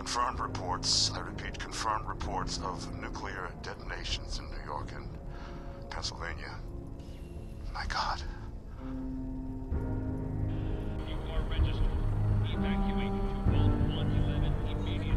Confirmed reports, I repeat, confirmed reports of nuclear detonations in New York and Pennsylvania. My God. You are registered. Evacuate to vault 111 immediately.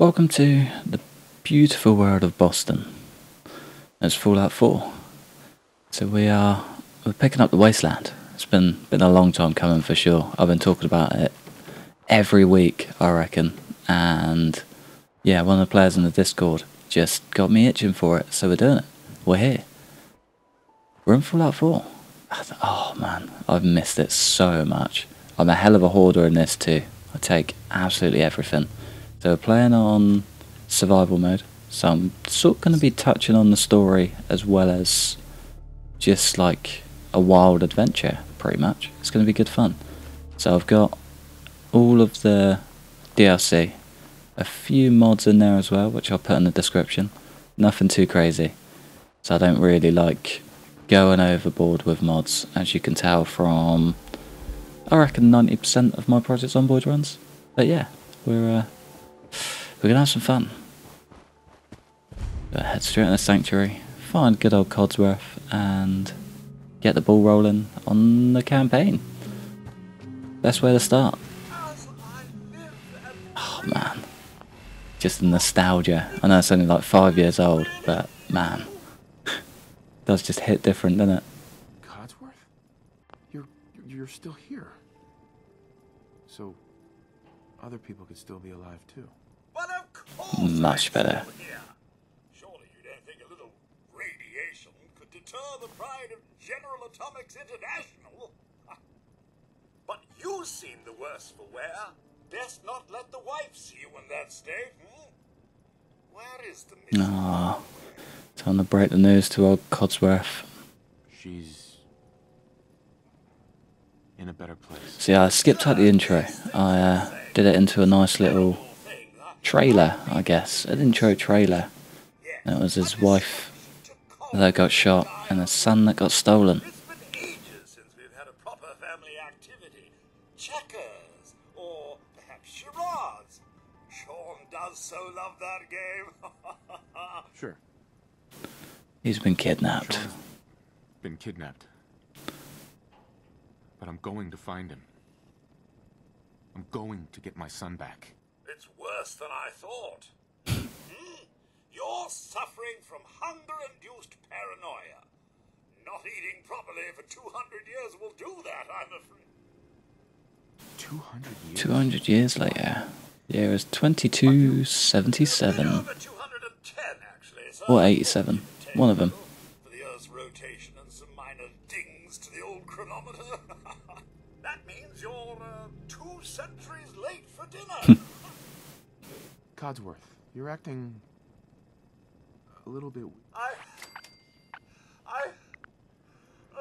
Welcome to the beautiful world of Boston. It's Fallout 4. So we're picking up the Wasteland. It's been a long time coming for sure. I've been talking about it every week, I reckon. And yeah, one of the players in the Discord just got me itching for it. So we're doing it. We're here. We're in Fallout 4. Oh man, I've missed it so much. I'm a hell of a hoarder in this too. I take absolutely everything. So we're playing on survival mode, so I'm sort of going to be touching on the story as well as just like a wild adventure, pretty much. It's going to be good fun. So I've got all of the DLC, a few mods in there as well, which I'll put in the description. Nothing too crazy, so I don't really like going overboard with mods, as you can tell from, I reckon, 90% of my projects on board runs. But yeah, we're gonna have some fun. But head straight in the Sanctuary, find good old Codsworth, and get the ball rolling on the campaign. Best way to start. Oh man, just the nostalgia. I know it's only like 5 years old, but man, it does just hit different, doesn't it? Codsworth, you're still here. So other people could still be alive too. But of course, much better. Surely you don't think a little radiation could deter the pride of General Atomics International. But you seem the worse for wear. Best not let the wife see you in that state. Hmm? Where is the mistress? Ah, time to break the news to old Codsworth. She's in a better place. See, I skipped out the intro. I did it into a nice little trailer, I guess. An intro trailer. And it was his wife that got shot and his son that got stolen. It's been ages since we've had a proper family activity. Checkers, or perhaps charades. Sean does so love that game. Sure. He's been kidnapped. But I'm going to find him. I'm going to get my son back. It's worse than I thought. You're suffering from hunger-induced paranoia. Not eating properly for 200 years will do that, I'm afraid. 200 years? 200 years later. The year is 2277. Over 210, actually, so or 87. One of them. For the Earth's rotation and some minor dings to the old chronometer. That means you're 2 centuries late for dinner. Codsworth, you're acting a little bit...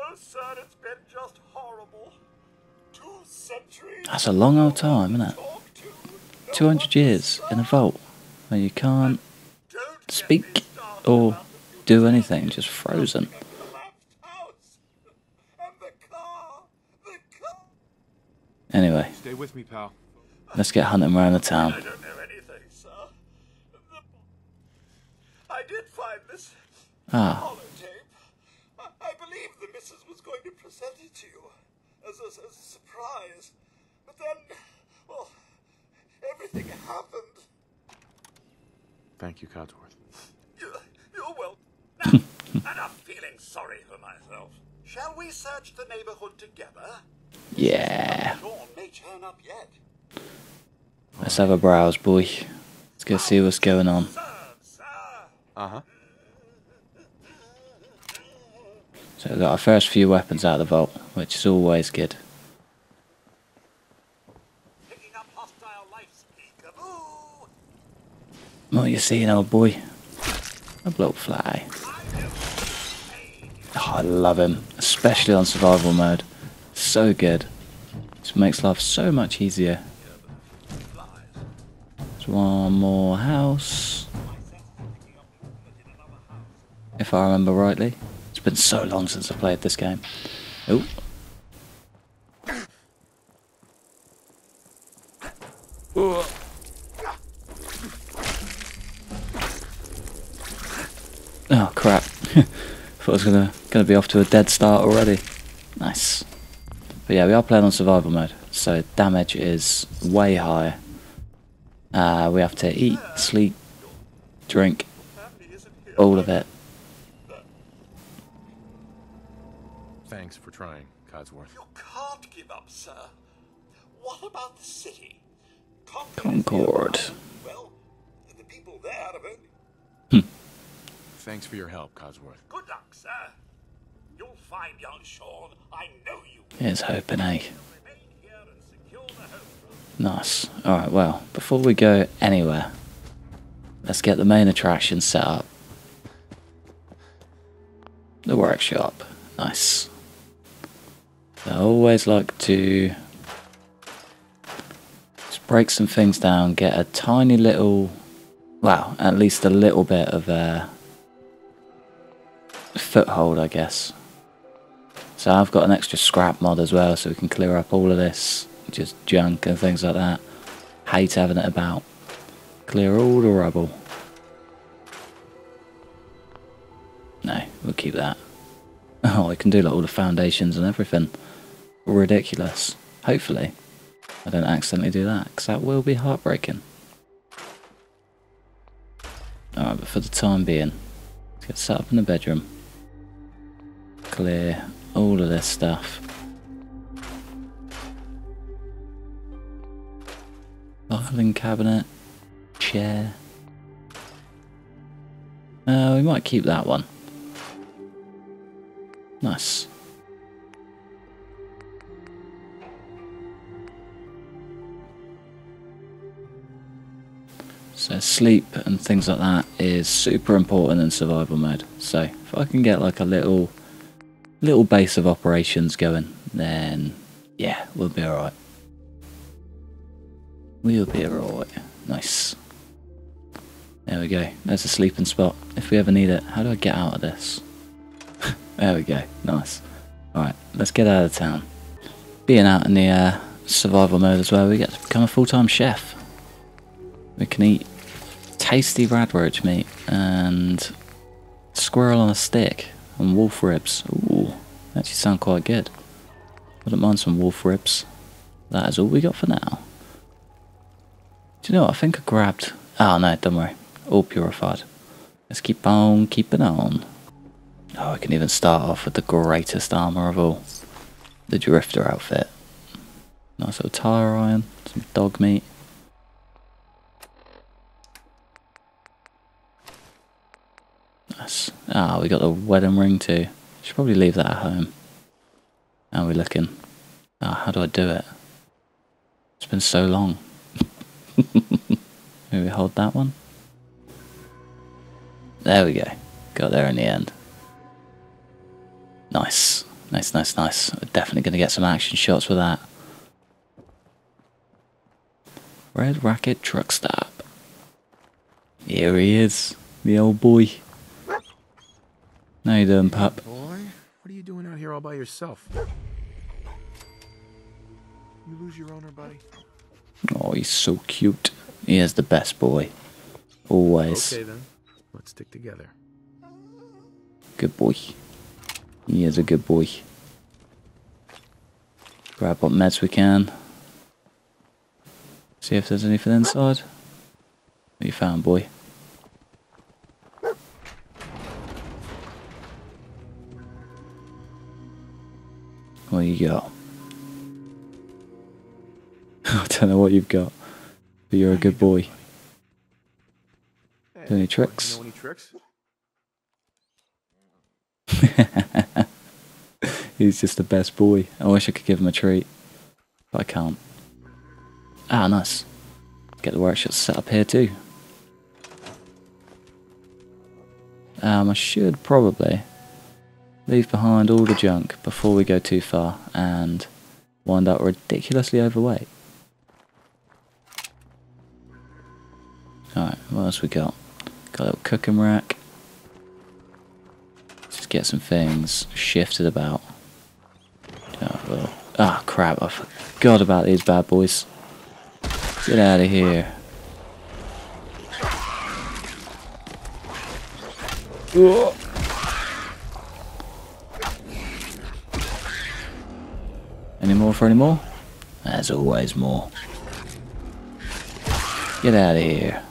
Oh, sir, it's been just horrible. 2 centuries... That's a long old time, isn't it? 200 years in a vault where you can't speak or do anything, just frozen. Anyway, stay with me, pal. Let's get hunting around the town. I don't know anything, sir. I did find this holotape. I believe the missus was going to present it to you as a surprise, but then, well, everything happened. Thank you, Codsworth. You're welcome. Now, enough feeling sorry for myself. Shall we search the neighborhood together? Yeah. Sean may turn up yet. Let's have a browse, boy. Let's go see what's going on. So we've got our first few weapons out of the vault, which is always good. What are you seeing, old boy? A blowfly. Oh, I love him, especially on survival mode. So good. This makes life so much easier. There's one more house, if I remember rightly. It's been so long since I played this game. Oh. Ooh. Oh crap! Thought I was gonna be off to a dead start already. Nice, but yeah, we are playing on survival mode, so damage is way higher. We have to eat, sleep, drink, all of it. Thanks for trying, Codsworth. You can't give up, sir. What about the city? Concord. Well, the people there are very... Thanks for your help, Codsworth. Good luck, sir. You'll find young Sean. I know you. Here's hoping, eh? Nice. Alright, well, before we go anywhere, let's get the main attraction set up. The workshop. Nice. I always like to just break some things down, get a tiny little, well, at least a little bit of foothold, I guess. So I've got an extra scrap mod as well, so we can clear up all of this just junk and things like that. Hate having it about. Clear all the rubble. No, we'll keep that. Oh, I can do like all the foundations and everything. Ridiculous. Hopefully I don't accidentally do that, because that will be heartbreaking. Alright, but for the time being, let's get set up in the bedroom. Clear all of this stuff. Filing cabinet, chair. We might keep that one. Nice. So sleep and things like that is super important in survival mode. So if I can get like a little base of operations going, then yeah, we'll be alright. We'll be alright. Nice. There we go. There's a sleeping spot if we ever need it. How do I get out of this? There we go. Nice. Alright, let's get out of town. Being out in the survival mode as well, we get to become a full-time chef. We can eat tasty radroach meat and squirrel on a stick and wolf ribs. Ooh, that actually sound quite good. Wouldn't mind some wolf ribs. That is all we got for now. Do you know what? I think I grabbed... Oh no, don't worry. All purified. Let's keep on keeping on. Oh, I can even start off with the greatest armour of all. The Drifter outfit. Nice little tire iron. Some dog meat. Nice. Ah, we got the wedding ring too. Should probably leave that at home. How are we looking? Ah, how do I do it? It's been so long. Maybe hold that one. There we go. Got there in the end. Nice. Nice, nice, nice. We're definitely going to get some action shots with that. Red Racket Truck Stop. Here he is. The old boy. How you doing, pup? Boy, what are you doing out here all by yourself? You lose your owner, buddy. Oh, he's so cute. He is the best boy. Always. Okay, then. Let's stick together. Good boy. He is a good boy. Grab what meds we can. See if there's anything inside. What you found, boy? What you got? I don't know what you've got, but you're a good boy. Do any tricks? He's just the best boy. I wish I could give him a treat, but I can't. Ah, nice. Get the workshop set up here too. I should probably leave behind all the junk before we go too far and wind up ridiculously overweight. Alright, what else we got? Got a little cooking rack. Let's just get some things shifted about. Ah, crap, I forgot about these bad boys. Get out of here. Whoa. Any more for any more? There's always more. Get out of here.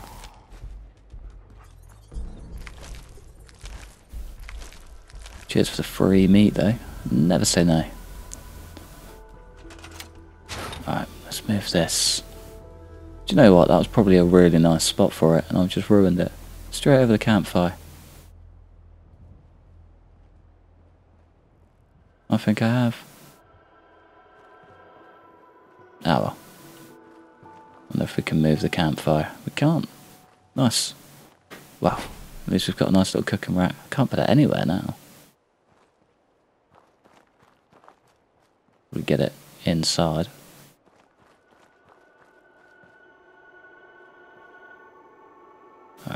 Cheers for the free meat though. Never say no. Alright, let's move this. Do you know what? That was probably a really nice spot for it, and I've just ruined it. Straight over the campfire. I think I have. Ah well. I wonder if we can move the campfire. We can't. Nice. Wow. At least we've got a nice little cooking rack. I can't put it anywhere now. We'll get it inside.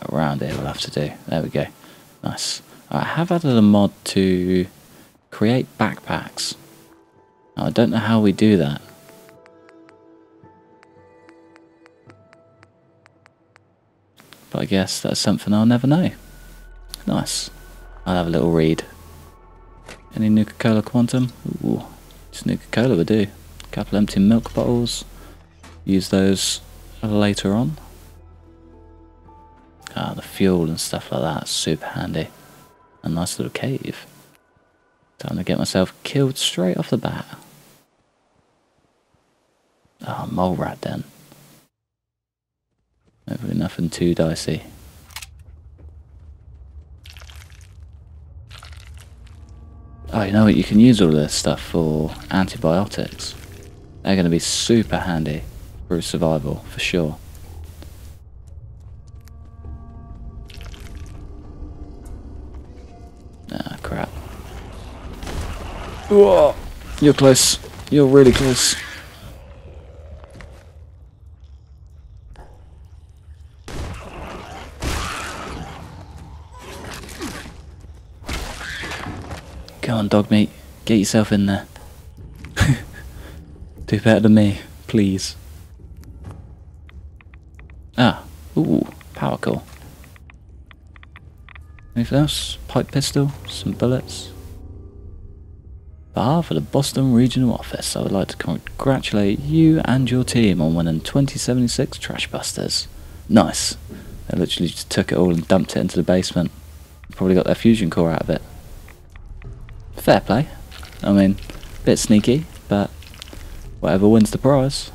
Around here we'll have to do. There we go. Nice. Right, I have added a mod to create backpacks. Now, I don't know how we do that. But I guess that's something I'll never know. Nice. I'll have a little read. Any Nuka-Cola quantum? Ooh. Just Nuka-Cola would do. A couple empty milk bottles. Use those later on. Ah, the fuel and stuff like that, super handy. A nice little cave. Time to get myself killed straight off the bat. Ah, mole rat then. Hopefully nothing too dicey. Oh, you know what, you can use all this stuff for antibiotics. They're going to be super handy for survival, for sure. Whoa, you're close. You're really close. Come on, dog meat. Get yourself in there. Do better than me, please. Ah, ooh, power core. Anything else? Pipe pistol, some bullets. bar for the Boston Regional Office. I would like to congratulate you and your team on winning 2076 Trashbusters. Nice. They literally just took it all and dumped it into the basement. Probably got their fusion core out of it. Fair play. I mean, a bit sneaky, but whatever wins the prize.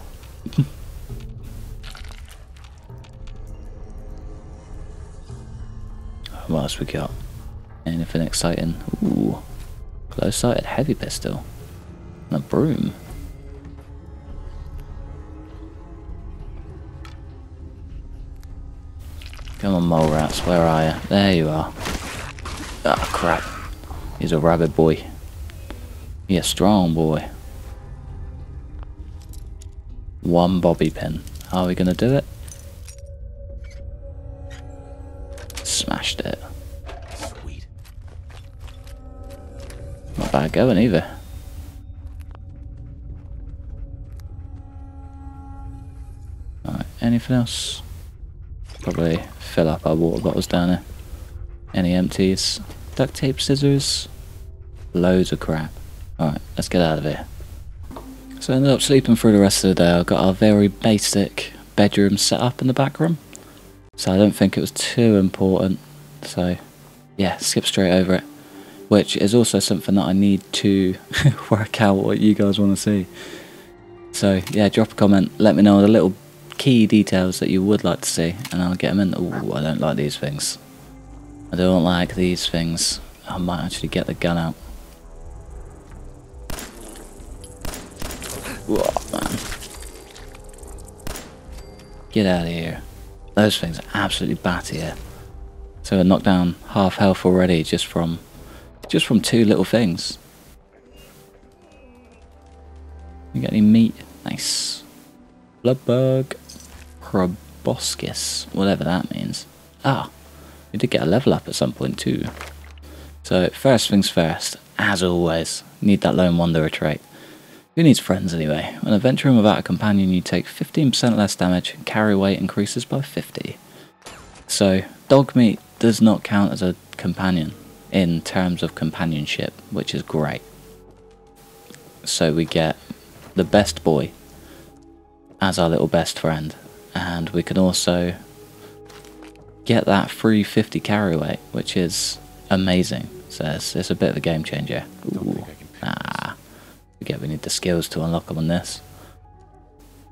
What else we got? Anything exciting? Ooh, close-sighted heavy pistol and a broom. Come on, mole rats, where are you? There you are. Ah, crap. He's a rabid boy. He's a strong boy. One bobby pin. Are we gonna do it? Smashed it. Sweet. Not bad going either. Alright, anything else? Probably fill up our water bottles down here. Any empties? Duct tape, scissors? Loads of crap. Alright, let's get out of here. So I ended up sleeping through the rest of the day. I got our very basic bedroom set up in the back room. So I don't think it was too important, so yeah, skip straight over it. Which is also something that I need to work out what you guys want to see. So yeah, drop a comment, let me know the little key details that you would like to see, and I'll get them in. Ooh, I don't like these things. I don't like these things. I might actually get the gun out. Whoa, man. Get out of here. Those things are absolutely batty here. So I knocked down half health already just from two little things. You get any meat? Nice. Bloodbug. Proboscis. Whatever that means. Ah. We did get a level up at some point too. So first things first. As always. Need that lone wanderer trait. Who needs friends anyway? When adventuring without a companion, you take 15% less damage and carry weight increases by 50. So, dog meat does not count as a companion in terms of companionship, which is great. So we get the best boy as our little best friend, and we can also get that free 50 carry weight, which is amazing. So it's a bit of a game changer. Ooh. Ah. Forget we need the skills to unlock them on this.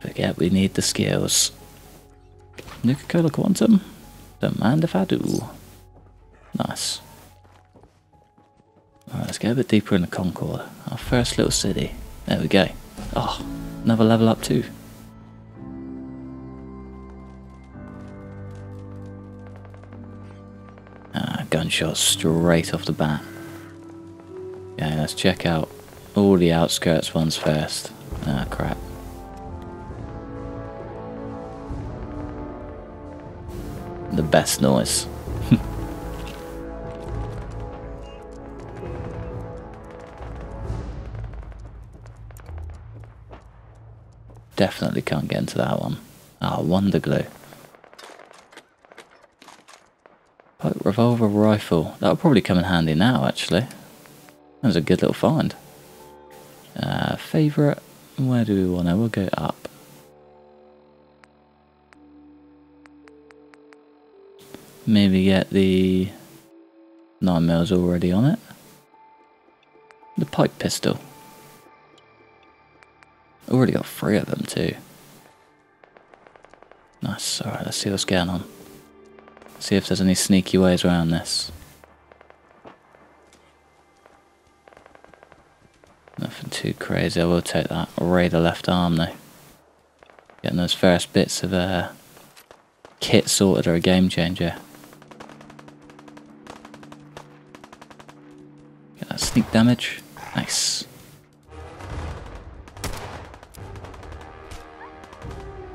Forget we need the skills. Nuka-Cola quantum? Don't mind if I do. Nice. Alright, let's go a bit deeper into Concord. Our first little city. There we go. Oh, another level up too. Ah, gunshots straight off the bat. Okay, let's check out all the outskirts ones first. Ah, crap. The best noise. Definitely can't get into that one. Ah, Wonder Glue. Pipe Revolver Rifle. That'll probably come in handy now, actually. That was a good little find. Favourite, where do we want to? We'll go up. Maybe get the 9mm already on it. The pipe pistol. Already got 3 of them too. Nice, alright, let's see what's going on. See if there's any sneaky ways around this. Nothing too crazy. I will take that Raider left arm though. Getting those first bits of kit sorted are a game changer. Get that sneak damage. Nice.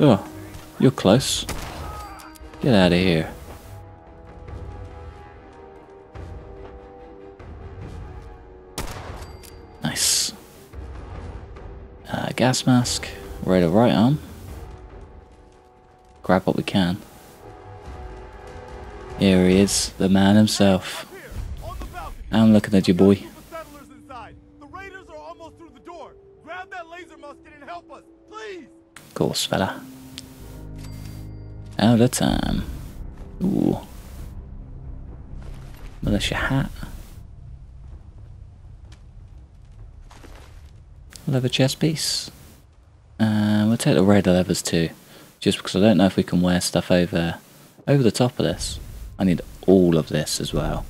Oh, you're close. Get out of here. Nice. Gas mask, Raider right arm. Grab what we can. Here he is, the man himself. I'm looking at you, boy. Grab that laser musket and help us, please! Of course, fella. Out of time. Ooh. Militia hat. Leather chest piece. We'll take the Raider levers too, just because I don't know if we can wear stuff over the top of this. I need all of this as well.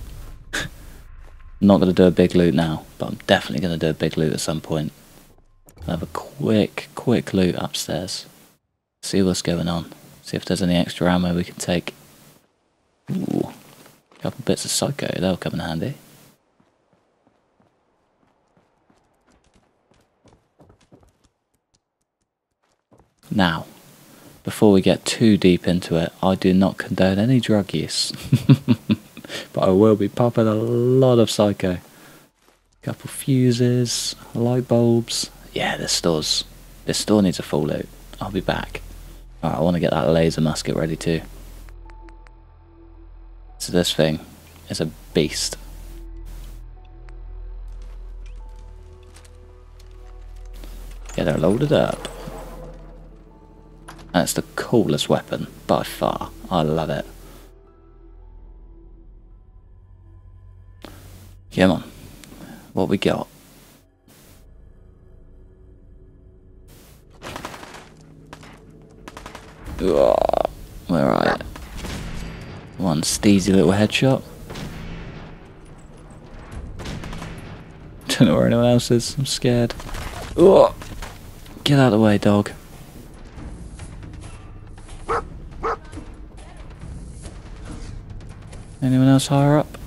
I'm not going to do a big loot now, but I'm definitely going to do a big loot at some point. I'll have a quick loot upstairs. See what's going on. See if there's any extra ammo we can take. Ooh, a couple bits of psycho, that'll come in handy. Now, before we get too deep into it, I do not condone any drug use. But I will be popping a lot of psycho. Couple fuses, light bulbs. Yeah, this store needs a full loot. I'll be back. Alright, I want to get that laser musket ready too. So this thing is a beast. Get her loaded up. That's the coolest weapon, by far. I love it. Come on. What we got? Where are you? One steezy little headshot. Don't know where anyone else is. I'm scared. Get out of the way, dog. Anyone else higher up?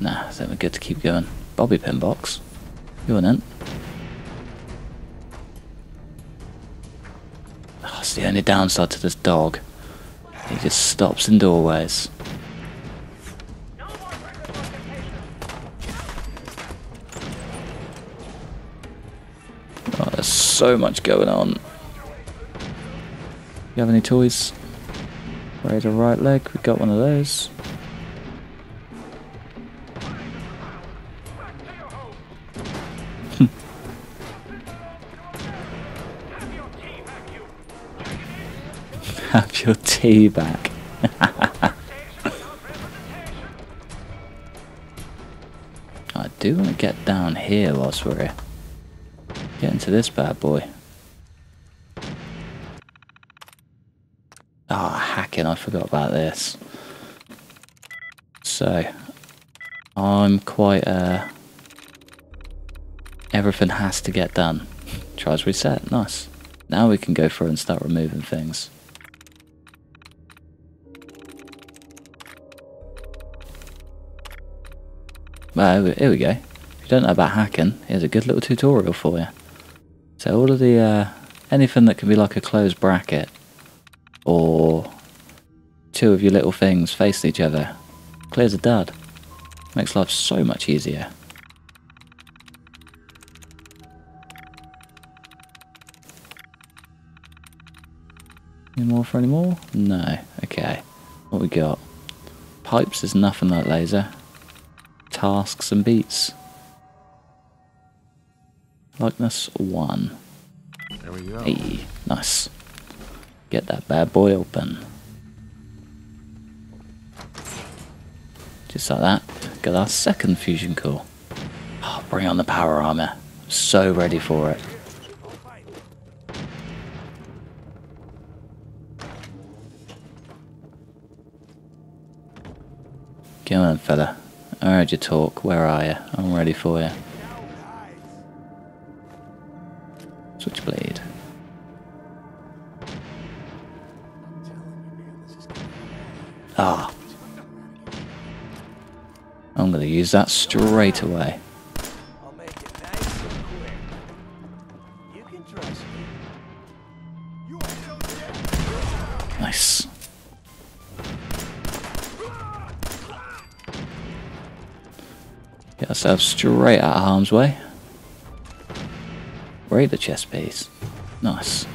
Nah, I think we're good to keep going. Bobby pin box. You're in. That's the only downside to this dog. He just stops in doorways. Oh, there's so much going on. You have any toys? Raider right leg, we got one of those. Have your tea back. I do want to get down here whilst we're here. Get into this bad boy. I forgot about this. So I'm quite everything has to get done. Tries reset, nice. Now we can go through and start removing things. Well, here we go. If you don't know about hacking, here's a good little tutorial for you. So all of the anything that can be like a closed bracket or two of your little things facing each other, clear as a dud. Makes life so much easier. Any more? No. Okay. What we got? Pipes is nothing like laser. Tasks and beats. Likeness 1. There we go. Hey, nice. Get that bad boy open. Just like that, got our second fusion core. Oh, bring on the power armor. I'm so ready for it. Come on, fella. I heard you talk. Where are you? I'm ready for you. Switchblade. Ah. Oh. I'm going to use that straight away. I'll make it nice and quick. You can trust me. Nice. Get ourselves straight out of harm's way. Raid the chest piece. Nice.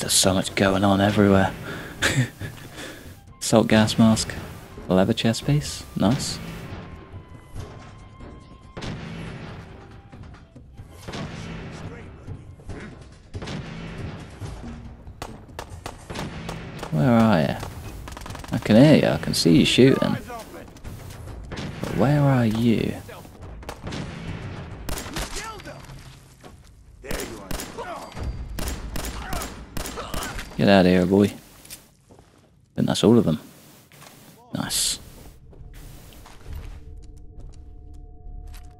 There's so much going on everywhere. Salt gas mask. Leather chest piece. Nice. Where are you? I can hear you, I can see you shooting. But where are you? Get out of here, boy. I think that's all of them. Nice.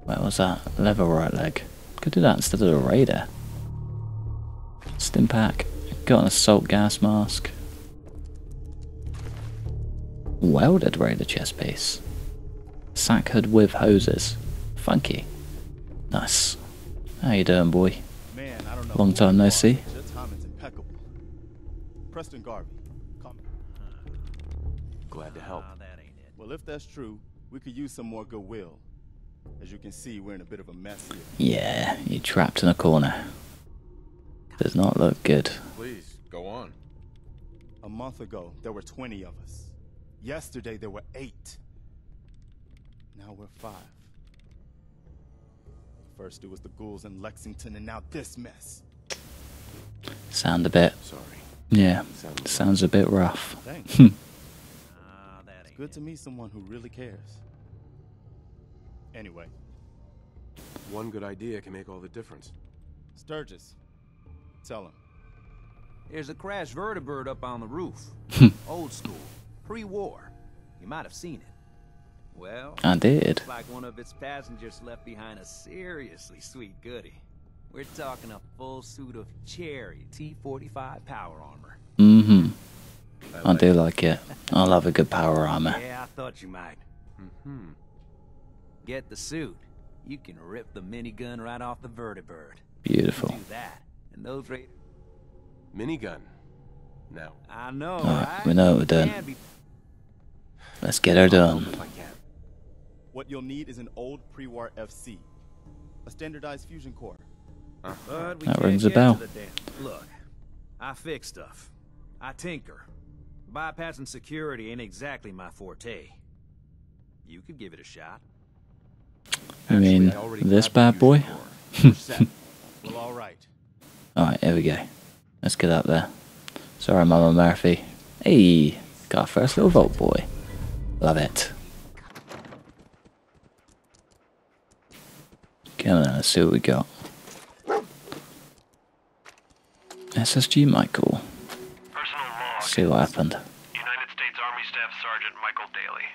Where was that? Leather right leg. Could do that instead of the Raider. Stimpack. Got an assault gas mask. Welded Raider chest piece. Sack hood with hoses. Funky. Nice. How you doing, boy? Man, I don't know. Long time no see. Your time is impeccable. Preston Garvey. Come. Glad to help. Well, if that's true, we could use some more goodwill. As you can see, we're in a bit of a mess here. Yeah, you're trapped in a corner. Does not look good. Please, go on. A month ago, there were 20 of us. Yesterday there were 8. Now we're 5. First it was the ghouls in Lexington, and now this mess. Sound a bit. Sorry. Yeah. Sounds a bit rough. Thanks. It's good to meet someone who really cares. Anyway. One good idea can make all the difference. Sturgis. Tell him. There's a crashed vertibird up on the roof. Old school. Pre-war. You might have seen it. Well, I did. Like one of its passengers left behind a seriously sweet goodie. We're talking a full suit of cherry T-45 power armor. Mm-hmm. I do like it. I love a good power armor. Yeah, I thought you might. Mm-hmm. Get the suit. You can rip the minigun right off the vertibird. Beautiful. Do that. And those minigun. Now. I know. Right, we know what we're doing. Let's get her done. What you'll need is an old pre-war FC, a standardized fusion core. That rings a bell. Look, I fix stuff. I tinker. Bypassing security ain't exactly my forte. You could give it a shot. I mean, this bad boy. Well, all right. All right, here we go. Let's get up there. Sorry, Mama Murphy. Hey, got our first little vault boy. Love it. Come on, let's see what we got. SSG Michael. Personal log. See what happened. United States Army Staff Sergeant Michael Daly.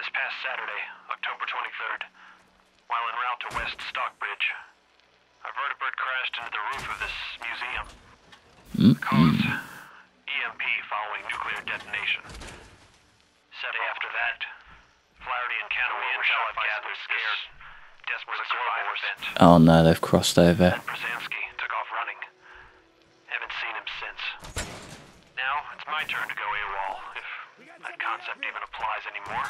This past Saturday, October 23rd, while en route to West Stockbridge, a vertibird crashed into the roof of this museum. Cause EMP following nuclear detonation. Said after that, Flaherty and Canaway and Shalab gathered scared. Desperate global event. Oh no, they've crossed over. And Brzezinski took off running. Haven't seen him since. Now it's my turn to go AWOL, if that concept even applies anymore.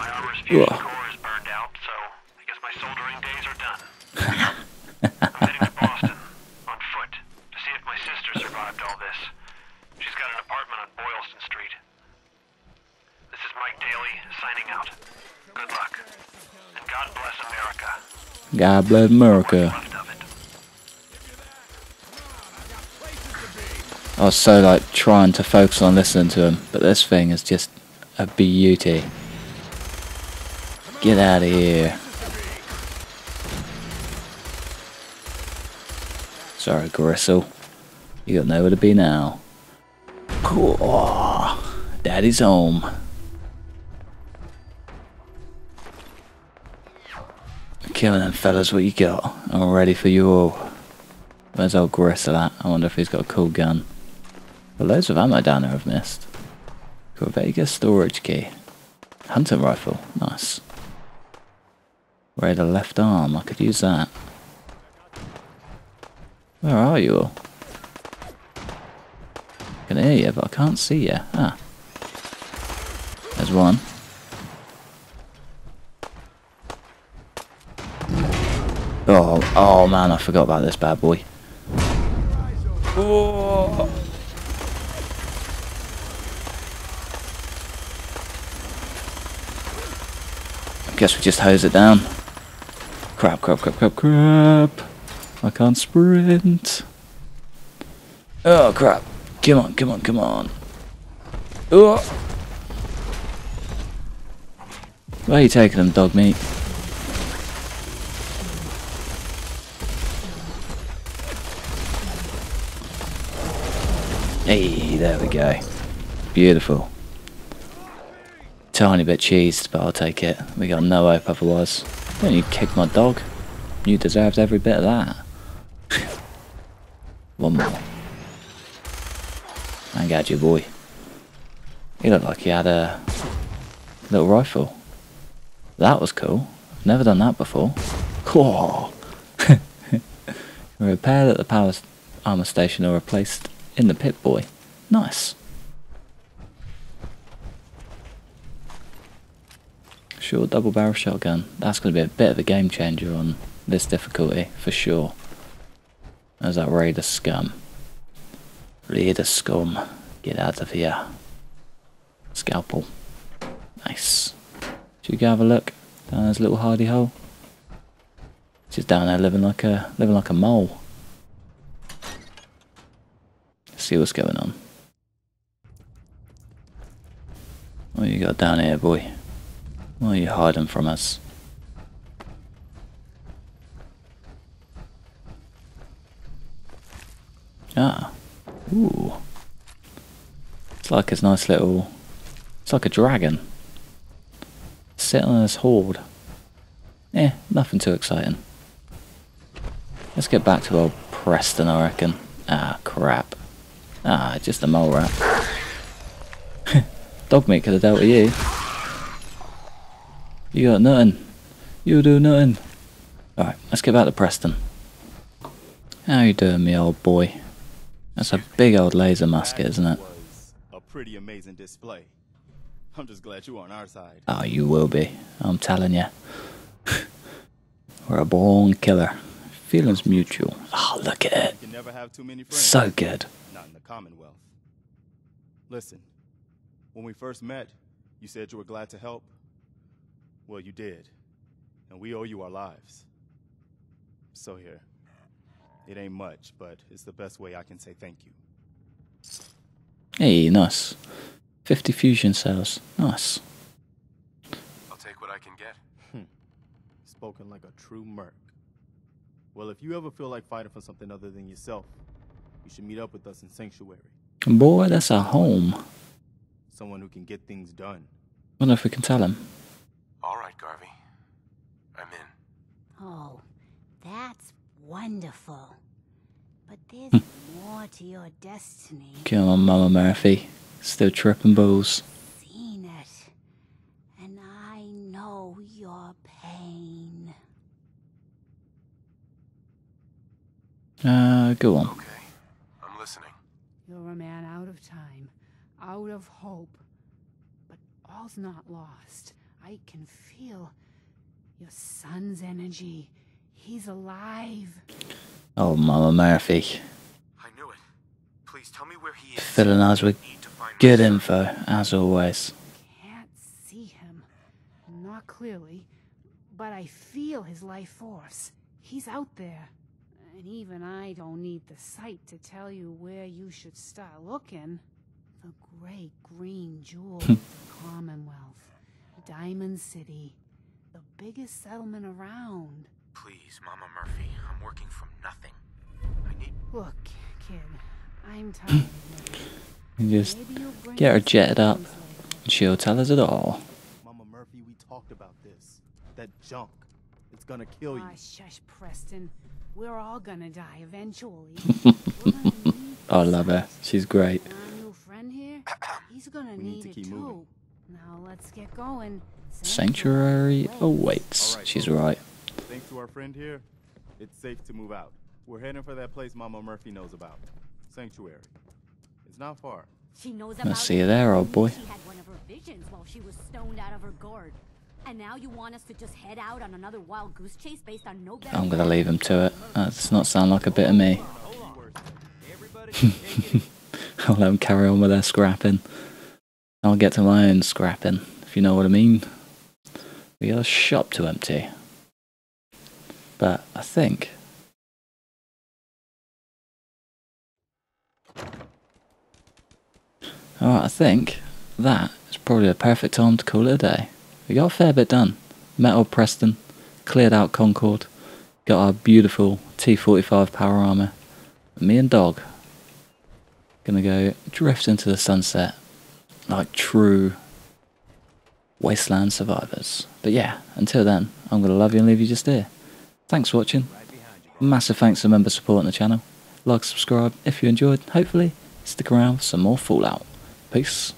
My armor's fusion core is burned out, so I guess my soldering days are done. I'm heading to Boston on foot. See if my sister survived all this. She's got an apartment on Boylston Street. This is Mike Daly signing out. Good luck. And God bless America. God bless America. I was so like trying to focus on listening to him, but this thing is just a beauty. Get out of here. Sorry, Gristle. You got nowhere to be now. Cool. Oh, Daddy's home. Killing them fellas, what you got? I'm ready for you all. Where's old Gristle at? I wonder if he's got a cool gun. But loads of ammo down there I've missed. Corvega storage key. Hunter rifle. Nice. Raider left arm. I could use that. Where are you all? I can hear you, but I can't see you. Ah. There's one. Oh man, I forgot about this bad boy. Oh. guess we just hose it down. Crap, crap, crap, crap, crap. I can't sprint. Oh, crap. Come on, come on, come on. Oh. Where are you taking them, dog meat? Hey, there we go. Beautiful. Tiny bit cheesed, but I'll take it. We got no hope otherwise. Don't you kick my dog. You deserved every bit of that. One more. I got you, boy. He looked like he had a little rifle. That was cool. I've never done that before. Cool. Repaired at the power armor station or replaced in the Pip Boy. Nice. Sure, double barrel shotgun. That's going to be a bit of a game changer on this difficulty, for sure. There's that Raider scum. Raider scum. Get out of here. Scalpel. Nice. Should we go have a look down this little hidey hole? She's down there living like a mole. Let's see what's going on. What you got down here, boy? What are you hiding from us? Ah. Ooh. It's like his nice little... It's like a dragon. Sitting on his hoard. Eh, nothing too exciting. Let's get back to old Preston, I reckon. Ah, crap. Ah, just a mole rat. Dog meat could have dealt with you. You got nothing. You do nothing. Alright, let's get back to Preston. How you doing, me old boy? That's a big old laser musket, isn't it? A pretty amazing display. I'm just glad you were on our side. Oh, you will be. I'm telling you. We're a born killer. Feelings mutual. Oh, look at it. You can never have too many friends. So good. Not in the Commonwealth. Listen, when we first met, you said you were glad to help. Well, you did, and we owe you our lives. So here, it ain't much, but it's the best way I can say thank you. Hey, nice. 50 fusion cells, nice. I'll take what I can get. Spoken like a true merc. Well, if you ever feel like fighting for something other than yourself, you should meet up with us in Sanctuary. Boy, that's our home. Someone who can get things done. I wonder if we can tell him. All right, Garvey. I'm in. Oh, that's wonderful. But there's more to your destiny. Come on, Mama Murphy. Still tripping balls. I've seen it. And I know your pain. Go on. Okay, I'm listening. You're a man out of time, out of hope. But all's not lost. I can feel your son's energy. He's alive. Oh, Mama Murphy. I knew it. Please tell me where he is. Filling us with good info, as always. Can't see him. Not clearly, but I feel his life force. He's out there. And even I don't need the sight to tell you where you should start looking. The great green jewel of the Commonwealth. Diamond City, the biggest settlement around. Please, Mama Murphy, I'm working from nothing. I need... Look, kid, I'm tired. And just get her jetted up, and she'll tell us it all. Mama Murphy, we talked about this. That junk, it's gonna kill you. Ah, shush, Preston. We're all gonna die eventually. I love her. She's great. Our new friend here, he's gonna need it too. Now let's get going. Sanctuary awaits. Right, she's right. Thanks to our friend here, it's safe to move out. We're heading for that place Mama Murphy knows about. Sanctuary. It's not far. She knows about. Let's see you there, old boy. She had one of her visions while she was stoned out of her gourd. And now you want us to just head out on another wild goose chase based on no better. I'm gonna leave him to it. That does not sound like a bit of me. I'll let him carry on with their scrapping. I'll get to my own scrapping, if you know what I mean. We got a shop to empty. But I think... Alright, I think that is probably a perfect time to call it a day. We got a fair bit done. Met up Preston, cleared out Concord, got our beautiful T-45 power armour. Me and Dog gonna go drift into the sunset like true wasteland survivors. But yeah, until then, I'm gonna love you and leave you just here. Thanks for watching. Massive thanks to members supporting the channel. Like, subscribe if you enjoyed. Hopefully, stick around for some more Fallout. Peace.